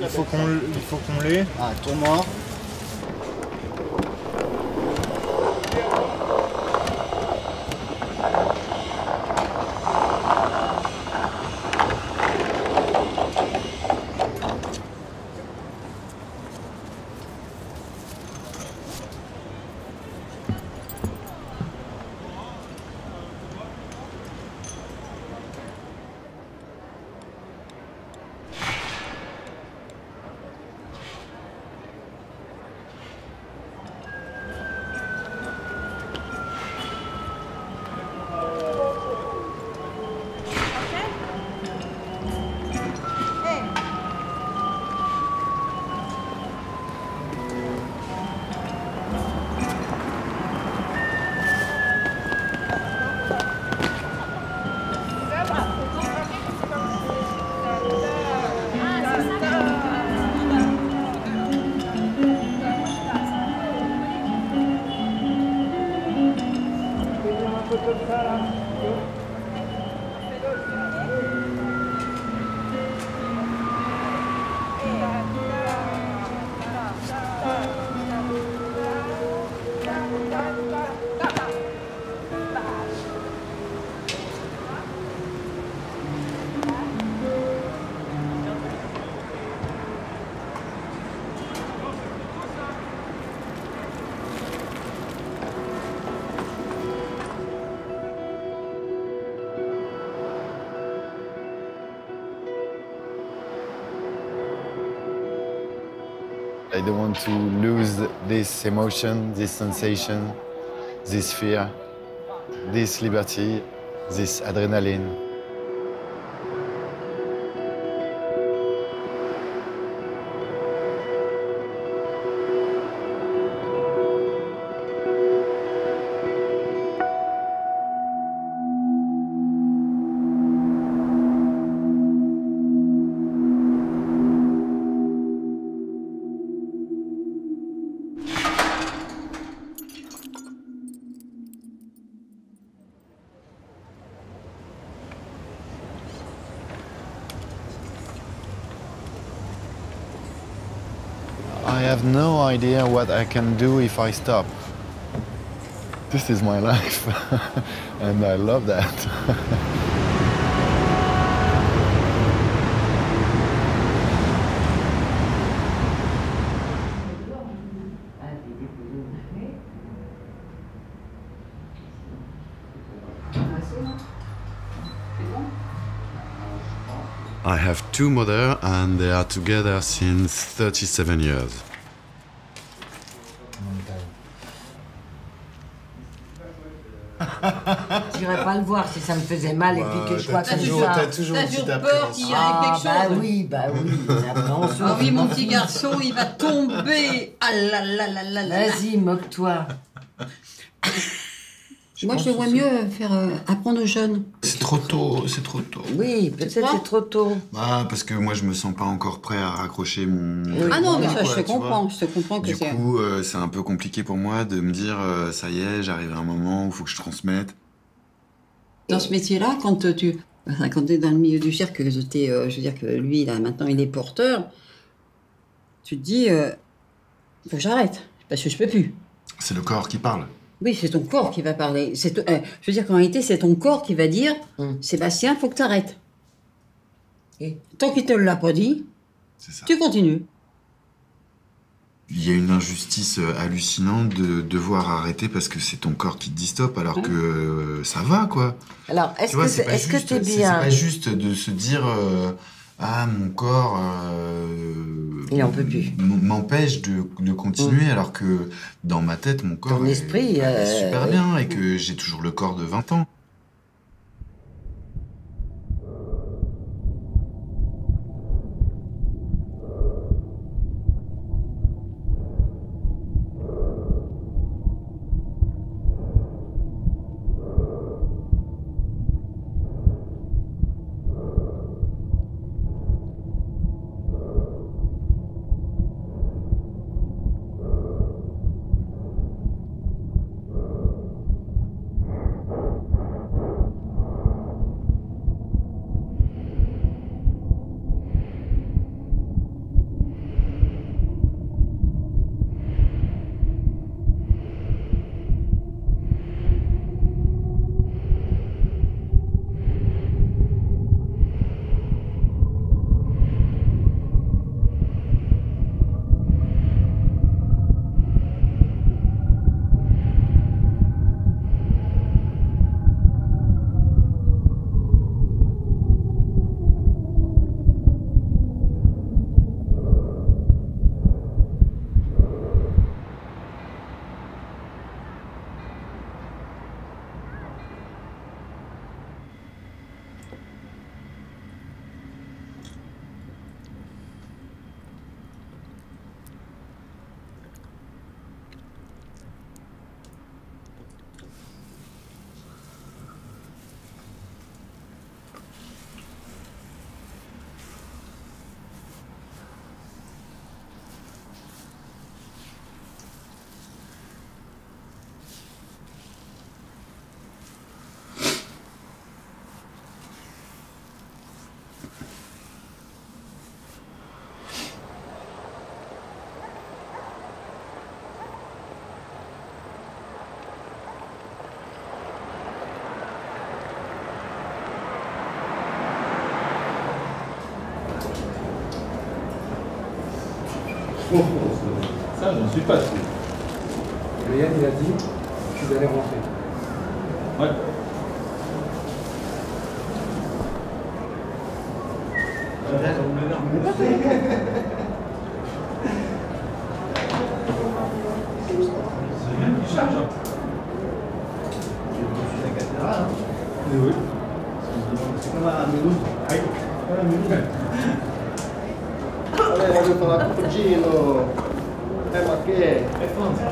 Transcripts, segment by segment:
Il faut qu'on l'ait. Ah, tourne-moi. I don't want to lose this emotion, this sensation, this fear, this liberty, this adrenaline. I have no idea what I can do if I stop. This is my life, and I love that. I have two mothers and they are together since 37 years. J'irais pas le voir si ça me faisait mal et puis que je crois que ça... T'as toujours une petite peur qu'il y ait quelque chose. Bah oui. Ah oui, mon petit garçon, il va tomber. Ah là là là là là. Vas-y, moque-toi. Moi, je vois mieux faire apprendre aux jeunes. C'est trop tôt, c'est trop tôt. Oui, peut-être c'est trop tôt. Bah, parce que moi, je me sens pas encore prêt à raccrocher mon... Ah non, mais ça, je te comprends, que c'est... Du coup, c'est un peu compliqué pour moi de me dire, ça y est, j'arrive à un moment où il faut que je transmette. Dans ce métier-là, quand t'es dans le milieu du cirque, je veux dire que lui, là, maintenant, il est porteur, tu te dis, faut que j'arrête, parce que je peux plus. C'est le corps qui parle. Oui, c'est ton corps qui va parler. Je veux dire qu'en réalité, c'est ton corps qui va dire « Sébastien, faut que t'arrêtes. » Et tant qu'il te l'a pas dit, tu continues. Il y a une injustice hallucinante de devoir arrêter parce que c'est ton corps qui te dit stop alors que ça va, quoi. Alors, est-ce que t'es bien... C'est pas juste de se dire « Ah, mon corps... Il en peut plus. M'empêche de continuer alors que dans ma tête, mon corps est super bien et que j'ai toujours le corps de 20 ans. Ça, je ne suis pas sûr. Ryan, il a dit que vous allez rentrer. Ouais. C'est même qui charge. Je suis la cathédrale. Oui. C'est comme un minute. Oui. Comme un minute. Voglio parlare con Gino. Ma che? È forza.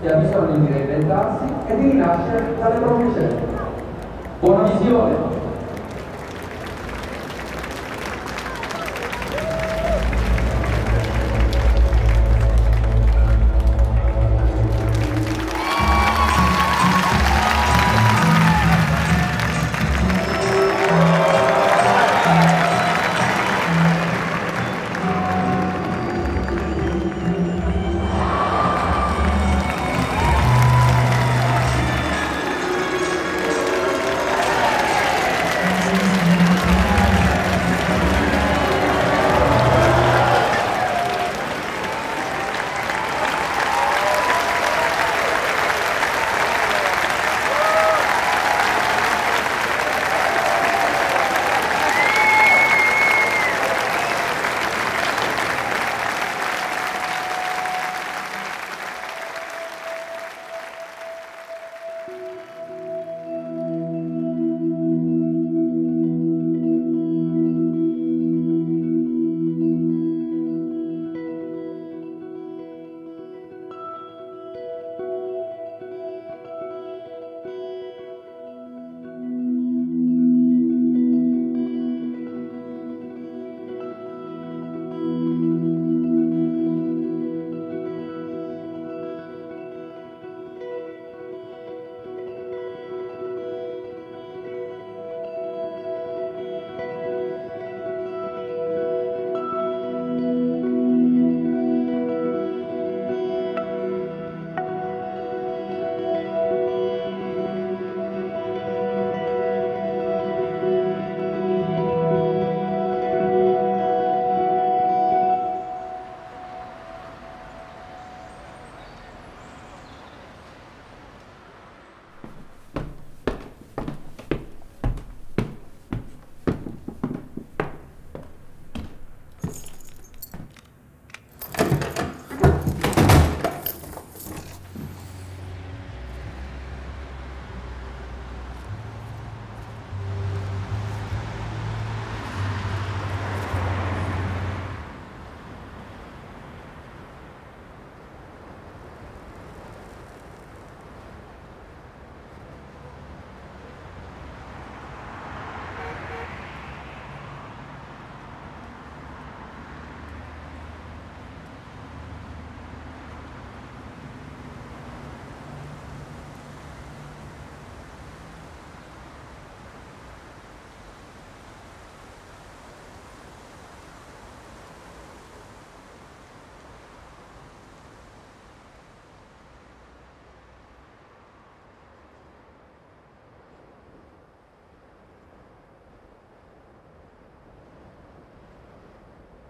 Che ha bisogno di reinventarsi e di rinascere dalle proprie scelte. Buona visione!